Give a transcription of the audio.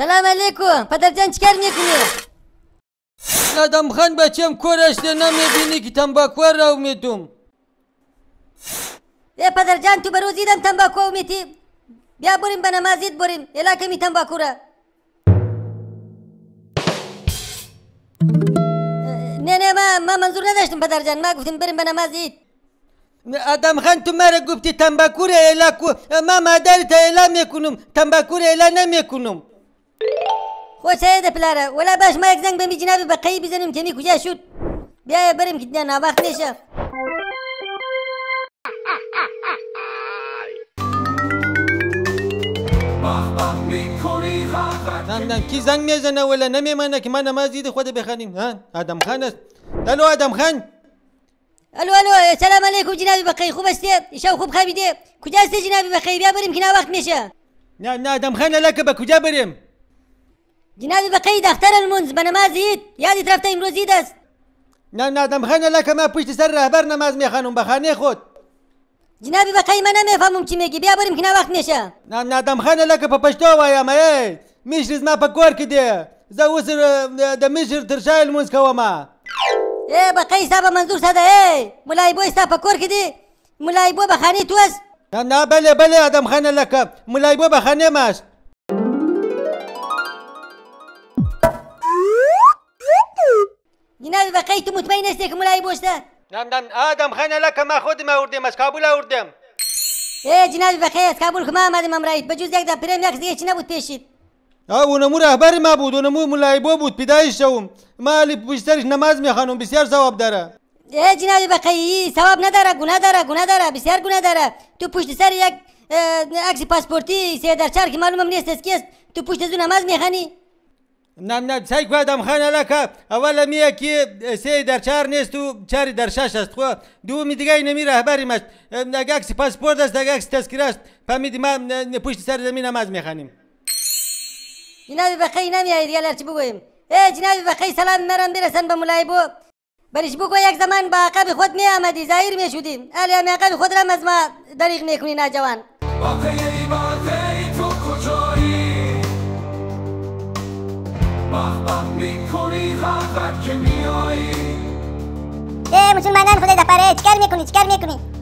سلام عليكم پدرجان چیکار میکنی؟ ادم خان بچم کورش ده نمیبینی که تنباکوار رو میدوم. ای پدرجان تو بروز دیدم تنباکو میتی، بیا بریم به نمازید بریم علاقه می تنباکو را. نه ما منظور نداشتم پدرجان، ما گفتیم بریم به نمازید. ادم خان تو مرا گفتی تنباکو را علاقه ما مادرت اعلام میکنم، تنباکو را اعلام نمیکنم. خوش هيدا بلارا ولا باش ما يك زنگ بمي جنابي بقي بزنم كمي كجا شوت بيا برم كدنا وقت نشاف نان كي زنگ ميزنا ولا نمي مانا كي ما نمازي دي خود بخانيم ها ادم خان است الو ادم خان الو الو السلام عليكم جنابي بقي خوب است شو خوب خبي دي كجا است جنابي بقي بيا برم كنا وقت نشاف نا ادم خان لك بكجا برم جنابي بقي دختر المنز بنمازيت يادي ترفته امروزي دست نه دم خانه لکه ما پشت سر رهبر نماز میخوانم بخانه خود جنابي بقي ما نمیفهمم چی میگی بیا بریم که نه وقت میشه نه دم خانه لکه په پشتو وایم ای مشرز ما په کور کې دی زه اوس د مشر تر شا لمونځ کوم ای بقي ستا به منظور څه ده ای ملای بوی ستا په کور کې دی ملای بو بخانه تو است نه بله ادم خانه لکه ملای بو بخانه ماست جنابي بقي تو مطمئن هستی که ملای بوشته؟ نه آدم خانه لکه ما خودم آوردیم از کابل آوردیم ای جنابي بقي از کابل که ما آمدیم امرایید بجز یک دپرم یک دیگه چی نبود پیشید اونمو رهبر ما بود اونمو ملای بو بود پیدایش شوم ما علی پشترش نماز میخوانم بسیار ثواب داره ای جنابي بقي ثواب نداره گناه داره بسیار گناه داره تو پشت سر یک عکس پاسپورتی سیدرچار که معلومم نیست از کیست تو پشت زو نماز میخوانی نه سایک ادم خانه لکه اوله میه که سه در چهار نیست و چهار در شش است خو دومی دیگه نمی رهبریم است اگه عکس پاسپورت است اگه عکس تذکره است فهمیدی ما پشت سر زمین نماز میخوانیم جنابی بقی نمیای دیگه لر چی بگویم ای جنابی بقی سلام مرم برسن به ملای بو برش بگو یک زمان با عقب خود می آمدی ظاهر می شدیم علی هم عقب خود رم از ما دریغ میکنی ناجوان ای مسلمانان خدای دپاره چیکار میکنی